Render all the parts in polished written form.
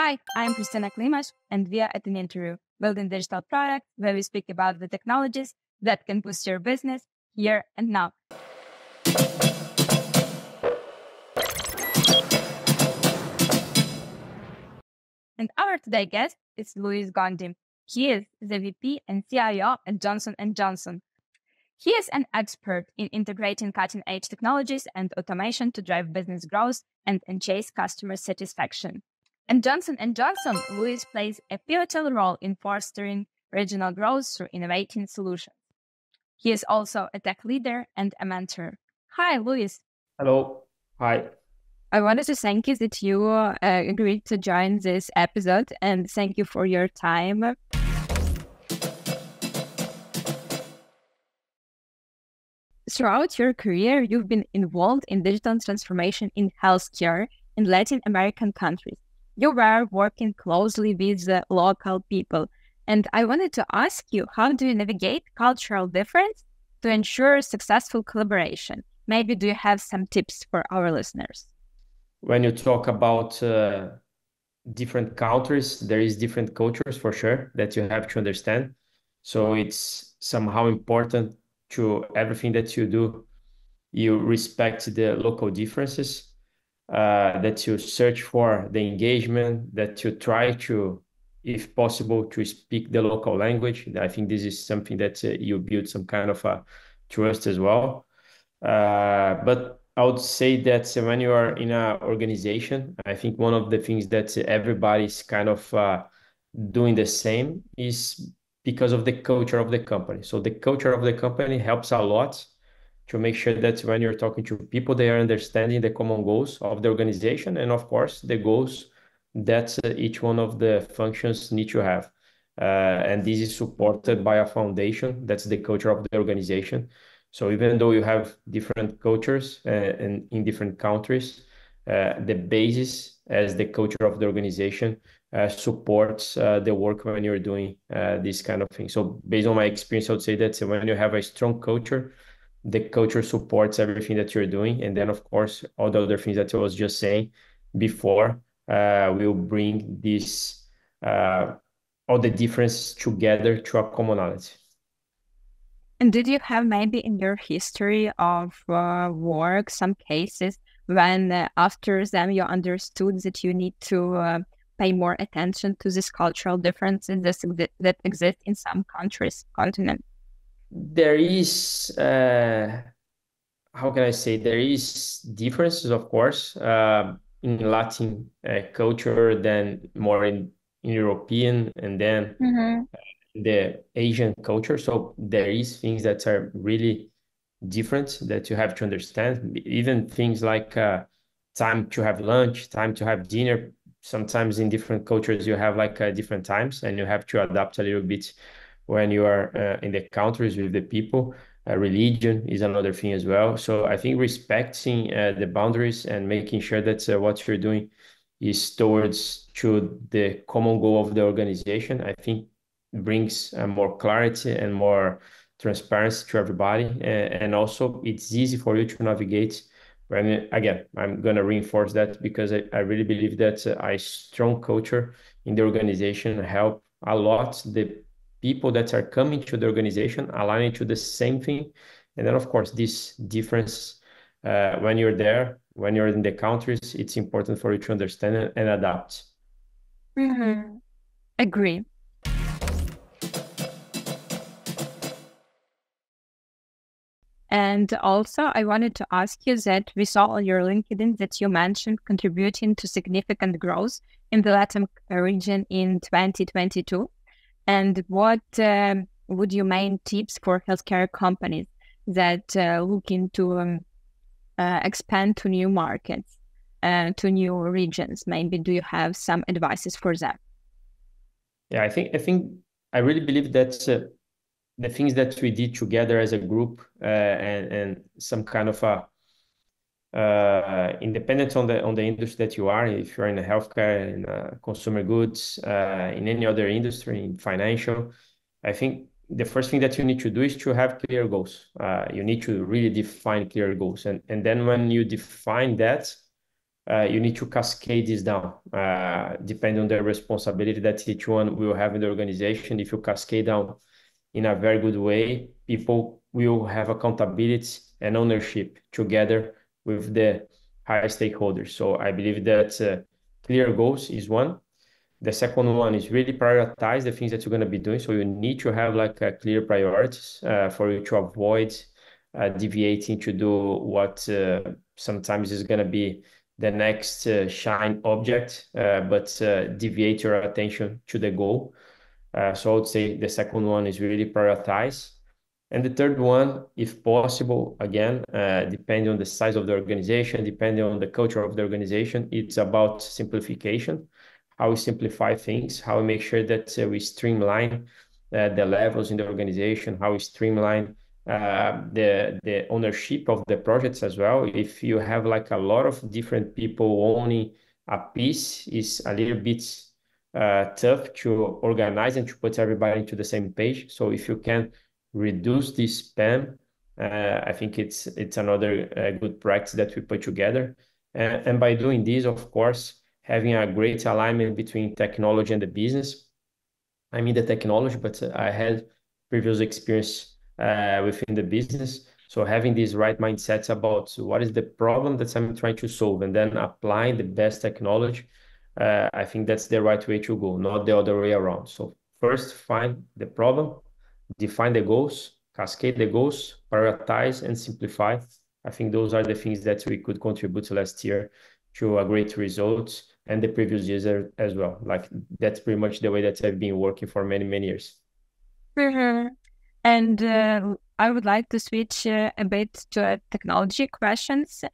Hi, I'm Khrystyna Klimash, and we are at an interview, Building Digital Products, where we speak about the technologies that can boost your business here and now. And our today guest is Luiz Gondim. He is the VP and CIO at Johnson & Johnson. He is an expert in integrating cutting-edge technologies and automation to drive business growth and enhance customer satisfaction. At Johnson & Johnson, Luiz plays a pivotal role in fostering regional growth through innovating solutions. He is also a tech leader and a mentor. Hi, Luiz. Hello. Hi. I wanted to thank you that you agreed to join this episode, and thank you for your time. Throughout your career, you've been involved in digital transformation in healthcare in Latin American countries. You were working closely with the local people. And I wanted to ask you, how do you navigate cultural difference to ensure successful collaboration? Maybe do you have some tips for our listeners? When you talk about different countries, there is different cultures for sure that you have to understand. So it's somehow important to everything that you do, you respect the local differences, that you search for the engagement, that you try to, if possible, to speak the local language. I think this is something that you build some kind of a trust as well. But I would say that when you are in an organization, I think one of the things that everybody's kind of doing the same is because of the culture of the company. So the culture of the company helps a lot to make sure that when you're talking to people, they are understanding the common goals of the organization and, of course, the goals that each one of the functions need to have. And this is supported by a foundation. That's the culture of the organization. So even though you have different cultures and in different countries, the basis as the culture of the organization supports the work when you're doing this kind of thing. So based on my experience, I would say that when you have a strong culture, the culture supports everything that you're doing. And then, of course, all the other things that I was just saying before will bring this, all the differences together to a commonality. And did you have maybe in your history of work some cases when after them you understood that you need to pay more attention to these cultural differences that exist in some countries, continent? There is, how can I say, there is differences, of course, in Latin culture, then more in European, and then the Asian culture. So there is things that are really different that you have to understand, even things like time to have lunch, time to have dinner. Sometimes in different cultures, you have like different times, and you have to adapt a little bit when you are in the countries with the people. Religion is another thing as well. So I think respecting the boundaries and making sure that what you're doing is towards to the common goal of the organization, I think brings more clarity and more transparency to everybody. And also it's easy for you to navigate. And again, I'm going to reinforce that because I really believe that a strong culture in the organization help a lot the people that are coming to the organization, aligning to the same thing. And then, of course, this difference when you're there, when you're in the countries, it's important for you to understand and adapt. Agree. And also, I wanted to ask you that we saw on your LinkedIn that you mentioned contributing to significant growth in the Latin region in 2022. And what would your main tips for healthcare companies that looking to expand to new markets, to new regions? Maybe do you have some advices for that? Yeah, I think I really believe that the things that we did together as a group and some kind of a independent on the industry that you are, if you're in healthcare, in consumer goods, in any other industry, in financial, I think the first thing that you need to do is to have clear goals. You need to really define clear goals. And then when you define that, you need to cascade this down, depending on the responsibility that each one will have in the organization. If you cascade down in a very good way, people will have accountability and ownership together with the high stakeholders. So I believe that clear goals is one. The second one is really prioritize the things that you're going to be doing. So you need to have like a clear priorities for you to avoid deviating to do what sometimes is going to be the next shine object, but deviate your attention to the goal. So I would say the second one is really prioritize. And the third one, if possible, again, depending on the size of the organization, depending on the culture of the organization, it's about simplification, how we simplify things, how we make sure that we streamline the levels in the organization, how we streamline the ownership of the projects as well. If you have like a lot of different people owning a piece, it's a little bit tough to organize and to put everybody into the same page. So if you can reduce this spam, I think it's another good practice that we put together. And by doing this, of course, having a great alignment between technology and the business. I mean the technology, but I had previous experience within the business. So having these right mindsets about what is the problem that I'm trying to solve, and then applying the best technology, I think that's the right way to go, not the other way around. So first, find the problem, define the goals, cascade the goals, prioritize and simplify. I think those are the things that we could contribute last year to a great result, and the previous years as well. Like that's pretty much the way that I've been working for many, many years. Mm-hmm. And I would like to switch a bit to technology questions.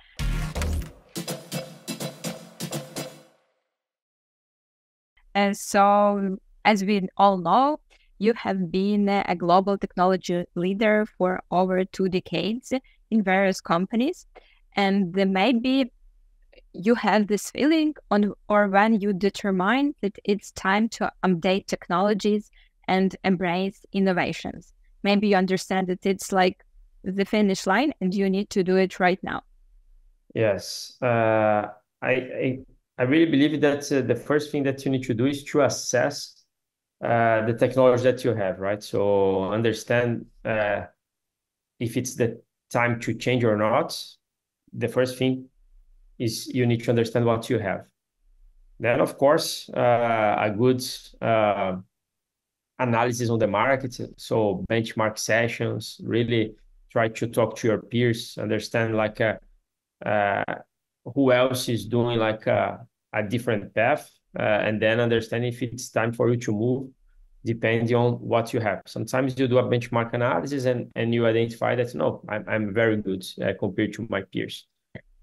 And so, as we all know, you have been a global technology leader for over 2 decades in various companies, and maybe you have this feeling on, or when you determine that it's time to update technologies and embrace innovations. Maybe you understand that it's like the finish line and you need to do it right now. Yes, I really believe that the first thing that you need to do is to assess the technology that you have, right? So understand if it's the time to change or not. The first thing is you need to understand what you have. Then, of course, a good analysis on the market. So benchmark sessions, really try to talk to your peers, understand like who else is doing like a different path, and then understand if it's time for you to move, depending on what you have. Sometimes you do a benchmark analysis and you identify that, no, I'm very good compared to my peers.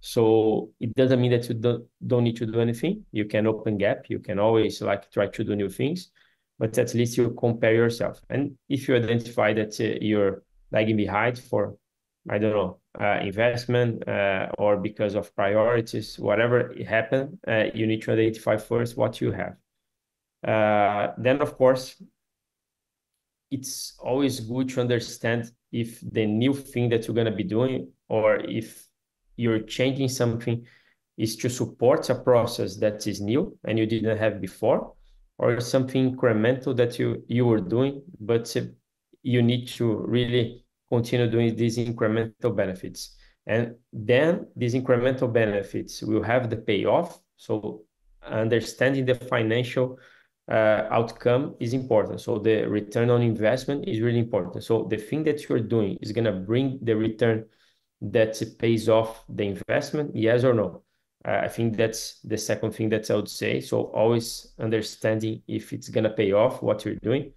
So it doesn't mean that you don't need to do anything. You can open gap. You can always like try to do new things, but at least you compare yourself. And if you identify that you're lagging behind for, I don't know, investment or because of priorities, whatever it happened, you need to identify first what you have. Then, of course, it's always good to understand if the new thing that you're going to be doing, or if you're changing something, is to support a process that is new and you didn't have before, or something incremental that you were doing, but you need to really continue doing these incremental benefits. And then these incremental benefits will have the payoff. So understanding the financial outcome is important. So the return on investment is really important. So the thing that you're doing is going to bring the return that pays off the investment, yes or no? I think that's the second thing that I would say. So always understanding if it's going to pay off what you're doing.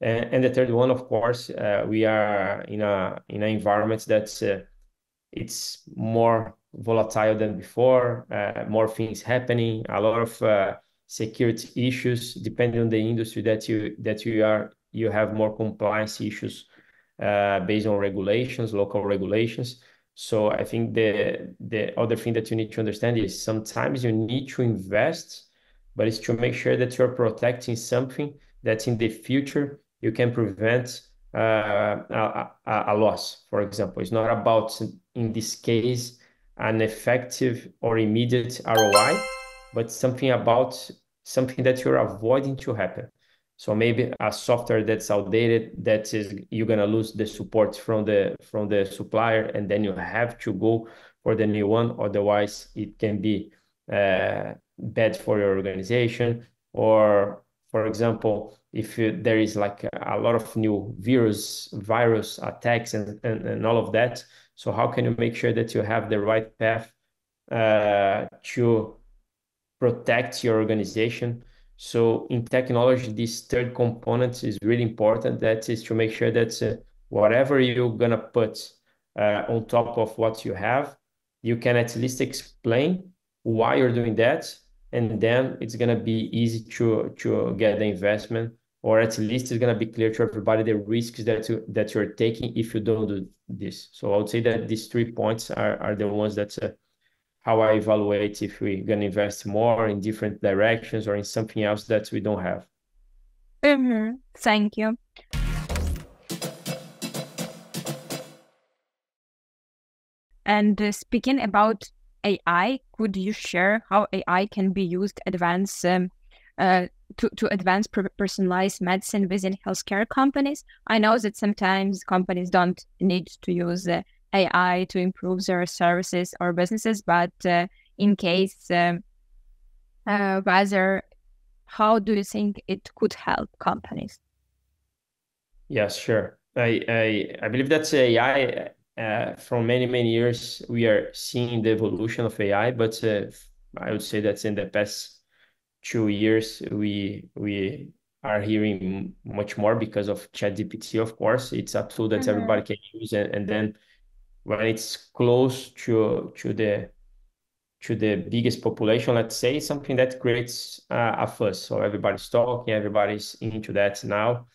And the third one, of course, we are in an environment that's it's more volatile than before, more things happening, a lot of security issues. Depending on the industry that you are, you have more compliance issues based on regulations, local regulations. So I think the other thing that you need to understand is sometimes you need to invest, but it's to make sure that you're protecting something that in the future you can prevent a loss, for example. It's not about, in this case, an effective or immediate ROI, but something that you're avoiding to happen. So maybe a software that's outdated, that is, you're gonna lose the support from the supplier, and then you have to go for the new one. Otherwise, it can be bad for your organization. Or, for example, if there is like a lot of new virus attacks and all of that. So how can you make sure that you have the right path to protect your organization? So in technology, this third component is really important. That is to make sure that whatever you're gonna put on top of what you have, you can at least explain why you're doing that, and then it's gonna be easy to get the investment, or at least it's gonna be clear to everybody the risks that you're taking if you don't do this. So I would say that these 3 points are the ones that's how I evaluate if we're gonna invest more in different directions or in something else that we don't have. Mm-hmm. Thank you. And speaking about AI, could you share how AI can be used to advance personalized medicine within healthcare companies? I know that sometimes companies don't need to use AI to improve their services or businesses, but in case, rather, how do you think it could help companies? Yes, sure. I believe that AI, from many years, we are seeing the evolution of AI, but I would say that in the past 2 years, we are hearing much more because of ChatGPT, of course. It's a tool that everybody can use, and then when it's close to the biggest population, let's say, something that creates a fuss. So everybody's talking, everybody's into that now.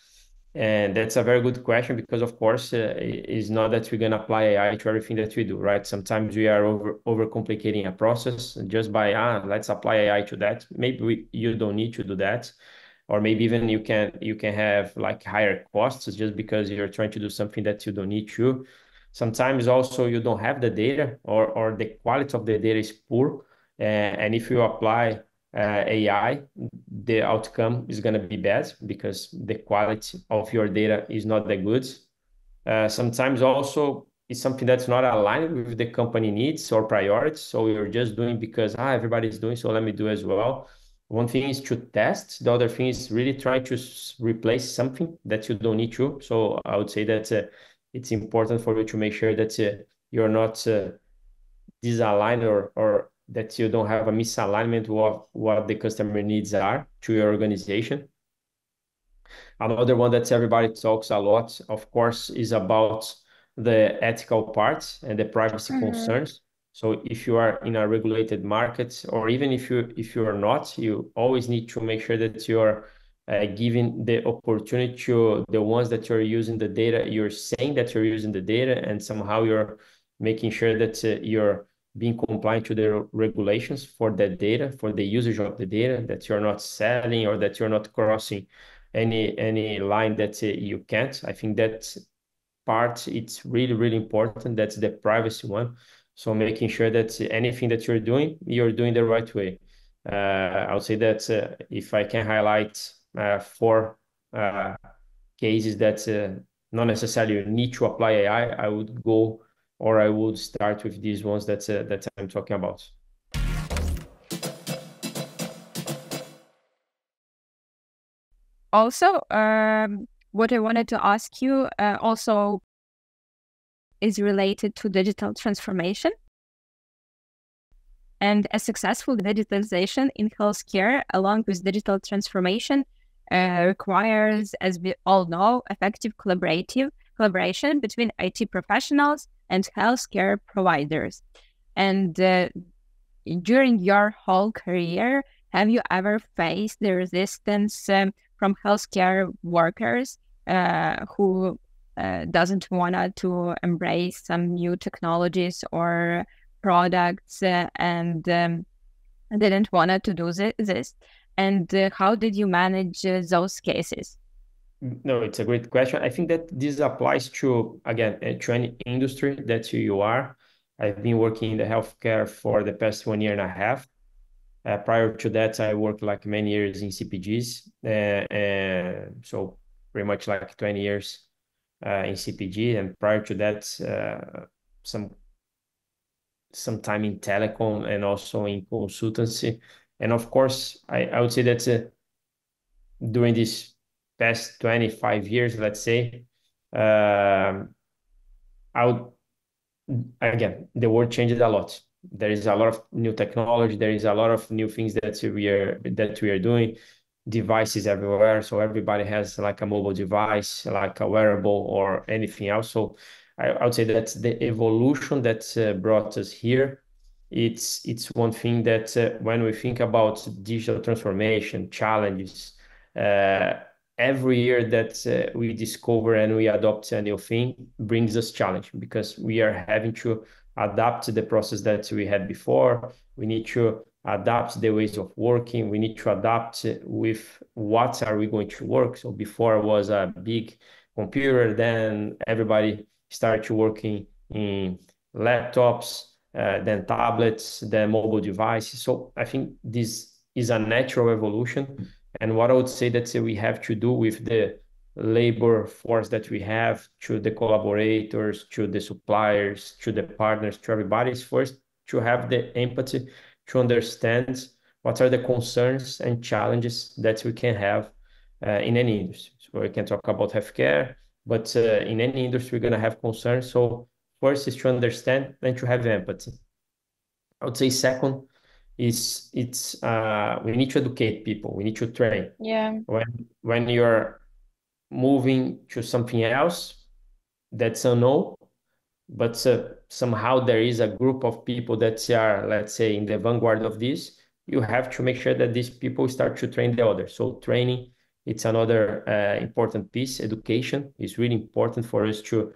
And that's a very good question because, of course, it's not that we're going to apply AI to everything that we do, right? Sometimes we are overcomplicating a process just by, let's apply AI to that. Maybe you don't need to do that. Or maybe even you can have like higher costs just because you're trying to do something that you don't need to. Sometimes also you don't have the data or the quality of the data is poor. And if you apply AI, the outcome is going to be bad because the quality of your data is not that good. Sometimes also it's something that's not aligned with the company needs or priorities. So you're just doing because everybody's doing, so let me do as well. One thing is to test. The other thing is really try to replace something that you don't need to. So I would say that it's important for you to make sure that you're not disaligned or that you don't have a misalignment with what the customer needs are to your organization. Another one that everybody talks a lot, of course, is about the ethical parts and the privacy concerns. So if you are in a regulated market, or even if you are not, you always need to make sure that you're giving the opportunity to the ones that you're using the data, you're saying that you're using the data, and somehow you're making sure that you're being compliant to the regulations for that data, for the usage of the data, that you're not selling or that you're not crossing any line that you can't. I think that part, it's really important. That's the privacy one. So making sure that anything that you're doing the right way. I would say that if I can highlight 4 cases that not necessarily you need to apply AI, I would start with these ones that I'm talking about. Also, what I wanted to ask you also is related to digital transformation. And a successful digitalization in healthcare, along with digital transformation, requires, as we all know, effective collaboration between IT professionals and healthcare providers. And during your whole career, have you ever faced the resistance from healthcare workers who doesn't want to embrace some new technologies or products and didn't want to do this? And how did you manage those cases? No, it's a great question. I think that this applies to, again, to any industry that you are. I've been working in the healthcare for the past 1.5 years. Prior to that, I worked like many years in CPGs. So pretty much like 20 years in CPG. And prior to that, some time in telecom and also in consultancy. And of course, I would say that during these past 25 years, let's say, again, the world changes a lot. There is a lot of new technology. There is a lot of new things that we are doing. Devices everywhere. So everybody has like a mobile device, like a wearable or anything else. So I would say that the evolution that brought us here, it's one thing that when we think about digital transformation, challenges, every year that we discover and we adopt a new thing brings us challenge, because we are having to adapt to the process that we had before. We need to adapt the ways of working. We need to adapt with what are we going to work. So before it was a big computer, then everybody started working in laptops, then tablets, then mobile devices. So I think this is a natural evolution. And what I would say that we have to do with the labor force that we have, to the collaborators, to the suppliers, to the partners, to everybody, is first to have the empathy to understand what are the concerns and challenges that we can have in any industry. So we can talk about healthcare, but in any industry, we're going to have concerns. So first is to understand and to have empathy. I would say second, we need to educate people. We need to train. Yeah. When you're moving to something else, that's a no, but somehow there is a group of people that are, let's say, in the vanguard of this. You have to make sure that these people start to train the others. So training, it's another important piece. Education is really important for us to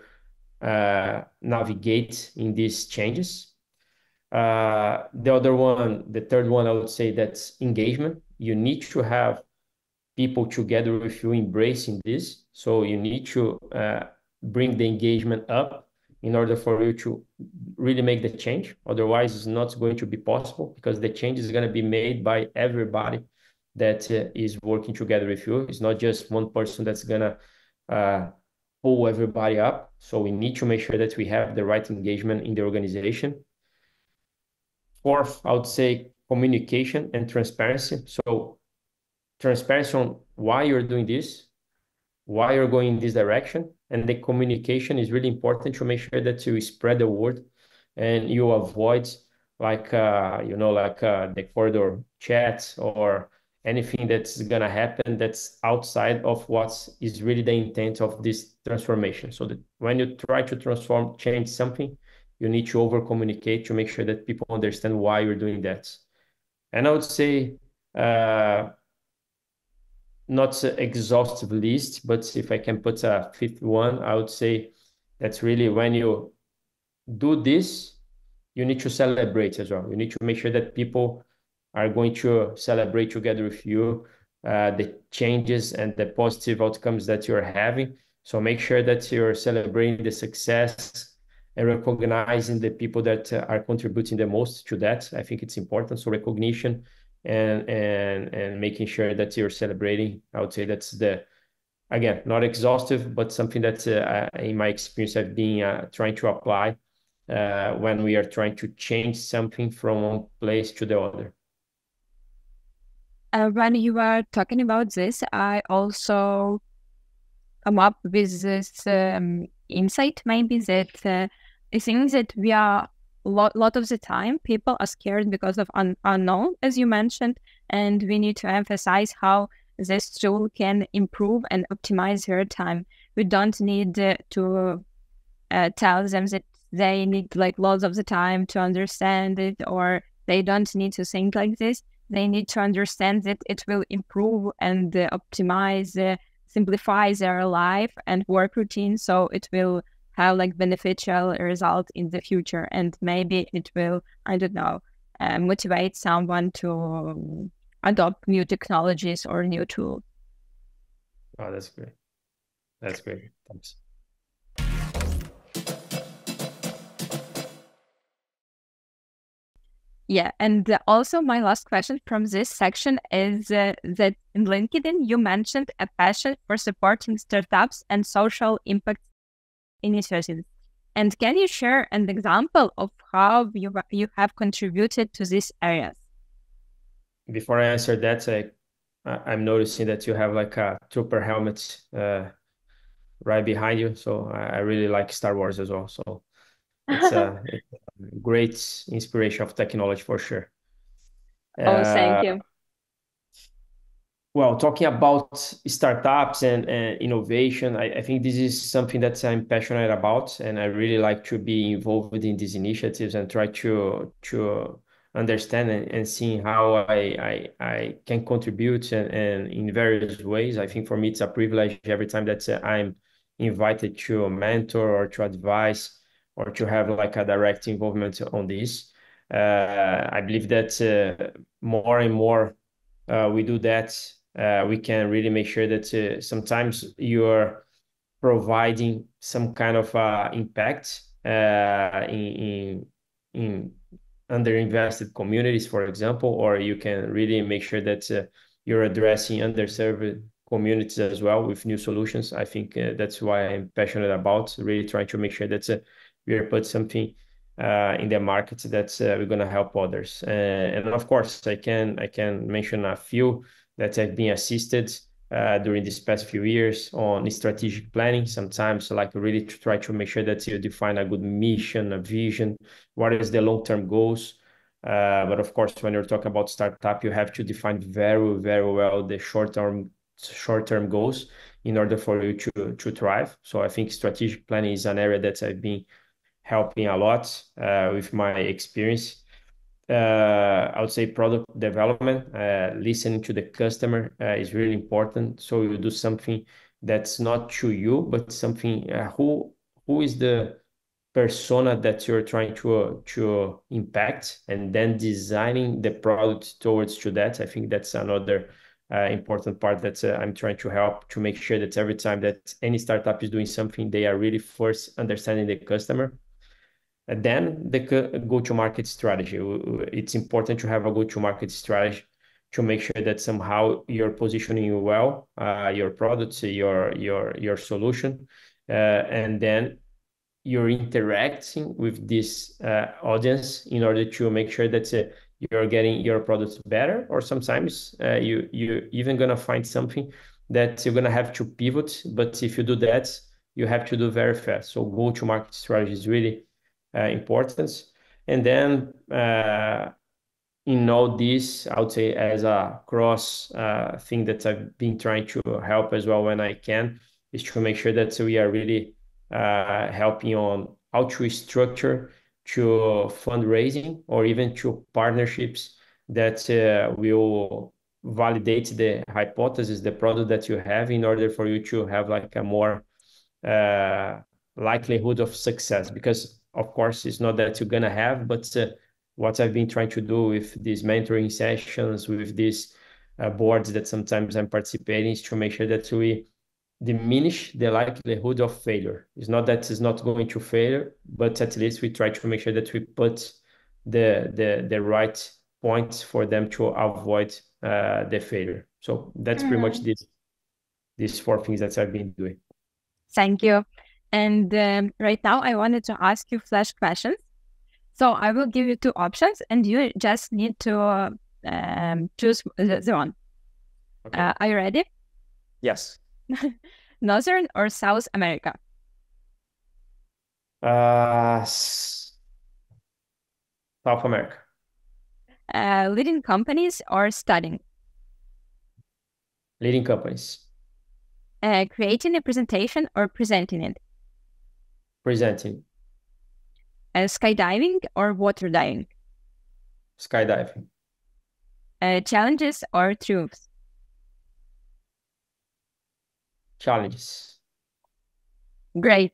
navigate in these changes. The third one, I would say that's engagement. You need to have people together with you embracing this. So you need to bring the engagement up in order for you to really make the change. Otherwise, it's not going to be possible, because the change is going to be made by everybody that is working together with you. It's not just one person that's going to pull everybody up. So we need to make sure that we have the right engagement in the organization. Fourth, I would say communication and transparency. So transparency on why you're doing this, why you're going in this direction. And the communication is really important to make sure that you spread the word and you avoid the corridor chats or anything that's going to happen that's outside of what is really the intent of this transformation. So that when you try to change something, you need to over-communicate to make sure that people understand why you're doing that. And I would say, not an exhaustive list, but if I can put a fifth one, I would say that's really when you do this, you need to celebrate as well. You need to make sure that people are going to celebrate together with you the changes and the positive outcomes that you're having. So make sure that you're celebrating the success and recognizing the people that are contributing the most to that. I think it's important. So recognition and making sure that you're celebrating. I would say that's again, not exhaustive, but something that in my experience I've been trying to apply when we are trying to change something from one place to the other. When you are talking about this, I also come up with this insight, maybe, that I think that we are a lot of the time people are scared because of unknown, as you mentioned, and we need to emphasize how this tool can improve and optimize their time. We don't need to tell them that they need lots of the time to understand it, or they don't need to think like this. They need to understand that it will improve and optimize, simplify their life and work routine, so it will have beneficial result in the future, and maybe it will, I don't know, motivate someone to adopt new technologies or new tools. Oh, that's great. That's great. Thanks. Yeah, and also my last question from this section is that in LinkedIn, you mentioned a passion for supporting startups and social impact initiatives. And can you share an example of how you have contributed to these areas? Before I answer that, I'm noticing that you have like a trooper helmet right behind you. So I really like Star Wars as well. So it's a great inspiration of technology for sure. Thank you. Well, talking about startups and innovation, I think this is something that I'm passionate about, and I really like to be involved in these initiatives and try to understand and seeing how I can contribute and in various ways. I think for me, it's a privilege every time that I'm invited to mentor or to advise or to have like a direct involvement on this. I believe that more and more we do that, we can really make sure that sometimes you're providing some kind of impact in underinvested communities, for example, or you can really make sure that you're addressing underserved communities as well with new solutions. I think that's why I'm passionate about really trying to make sure that we're put something in the market that's we're going to help others. And of course, I can mention a few that have been assisted during these past few years on strategic planning. Sometimes like really try to make sure that you define a good mission, a vision, what is the long-term goals. But of course, when you're talking about startup, you have to define very, very well the short-term goals in order for you to thrive. So I think strategic planning is an area that I've been helping a lot with my experience. I would say product development, listening to the customer is really important. So you do something that's not to you, but something who is the persona that you're trying to impact, and then designing the product towards to that. I think that's another important part that I'm trying to help to make sure that every time that any startup is doing something, they are really first understanding the customer. And then the go-to-market strategy. It's important to have a go-to-market strategy to make sure that somehow you're positioning well your products, your solution, and then you're interacting with this audience in order to make sure that you're getting your products better. Or sometimes you're even gonna find something that you're gonna have to pivot. But if you do that, you have to do very fast. So go-to-market strategy is really importance. And then in all this, I would say as a cross thing that I've been trying to help as well when I can, is to make sure that we are really helping on how to structure to fundraising or even to partnerships that will validate the hypothesis, the product that you have, in order for you to have like a more likelihood of success. Because of course, it's not that you're going to have, but what I've been trying to do with these mentoring sessions, with these boards that sometimes I'm participating, is to make sure that we diminish the likelihood of failure. It's not that it's not going to fail, but at least we try to make sure that we put the right points for them to avoid the failure. So that's pretty much these four things that I've been doing. Thank you. And right now, I wanted to ask you flash questions. So I will give you two options, and you just need to choose the one. Okay. Are you ready? Yes. Northern or South America? South America. Leading companies or studying? Leading companies. Creating a presentation or presenting it? Presenting. Skydiving or water diving? Skydiving. Challenges or triumphs? Challenges. Great.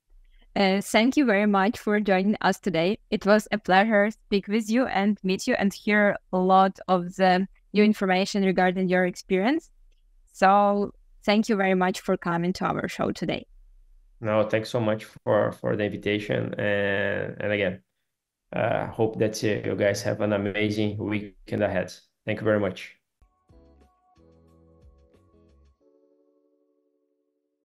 Thank you very much for joining us today. It was a pleasure to speak with you and meet you and hear a lot of the new information regarding your experience. So thank you very much for coming to our show today. No, thanks so much for the invitation. And again, Hope that you guys have an amazing weekend ahead. Thank you very much.